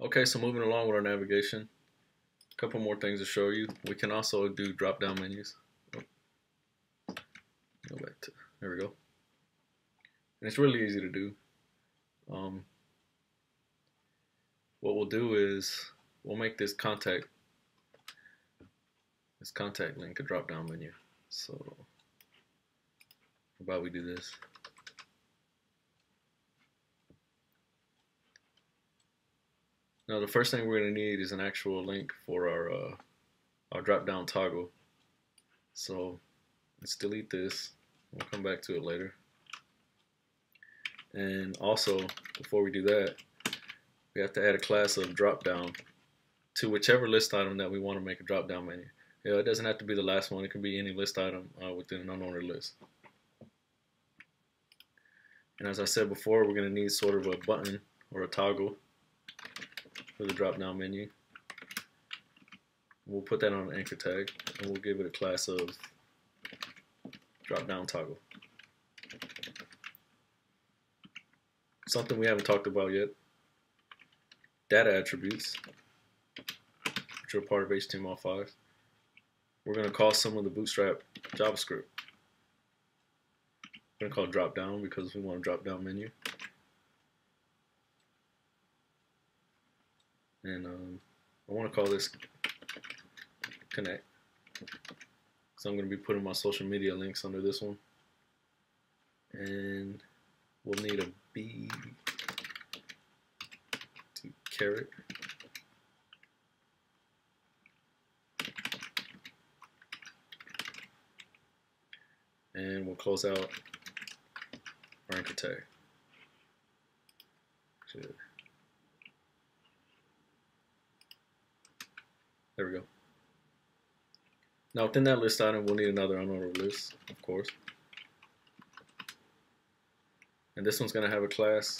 Okay, so moving along with our navigation, a couple more things to show you. We can also do drop-down menus. Go back to, there we go. And it's really easy to do. What we'll do is we'll make this contact link a drop-down menu. So how about we do this? Now the first thing we're going to need is an actual link for our drop-down toggle. So let's delete this. We'll come back to it later. And also, before we do that, we have to add a class of drop-down to whichever list item that we want to make a drop-down menu. You know, it doesn't have to be the last one. It can be any list item within an unordered list. And as I said before, we're going to need sort of a button or a toggle for the drop-down menu. We'll put that on an anchor tag, and we'll give it a class of drop-down toggle. Something we haven't talked about yet: data attributes, which are part of HTML5. We're going to call some of the Bootstrap JavaScript. We're going to call drop-down because we want a drop-down menu. And I want to call this connect. So I'm going to be putting my social media links under this one. And we'll need a B to caret. And we'll close out our anchor tag. Good. There we go. Now within that list item, we'll need another unordered list, of course. And this one's going to have a class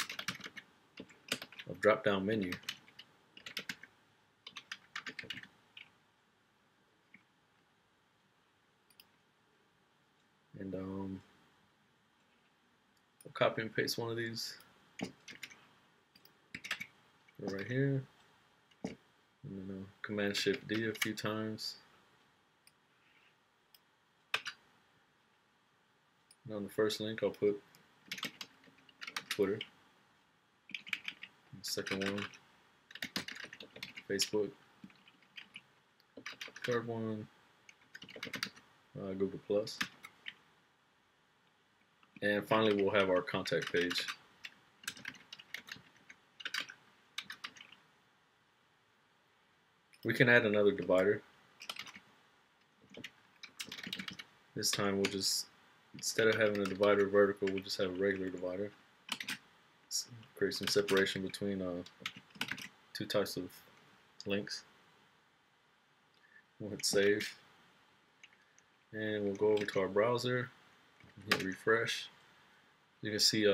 of drop-down menu. And we'll copy and paste one of these right here. I'm gonna Command Shift D a few times. And on the first link, I'll put Twitter. And the second one, Facebook. Third one, Google Plus. And finally, we'll have our contact page. We can add another divider. This time we'll just, instead of having a divider vertical, we'll just have a regular divider. Let's create some separation between two types of links. We'll hit save. And we'll go over to our browser and hit refresh. You can see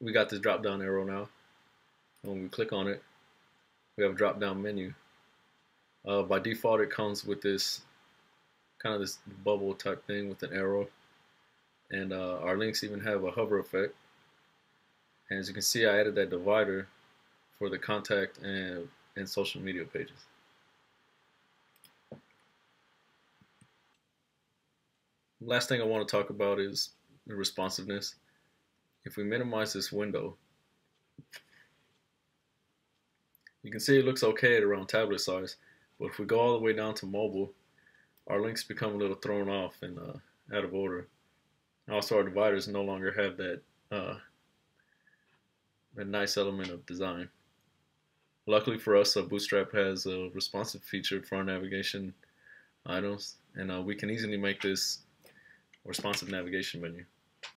we got this drop down arrow now. And when we click on it, we have a drop down menu. By default, it comes with this kind of this bubble type thing with an arrow, and our links even have a hover effect. And as you can see, I added that divider for the contact and social media pages. Last thing I want to talk about is the responsiveness. If we minimize this window, you can see it looks okay at around tablet size. But if we go all the way down to mobile, our links become a little thrown off and out of order. And also, our dividers no longer have that, that nice element of design. Luckily for us, Bootstrap has a responsive feature for our navigation items, and we can easily make this responsive navigation menu.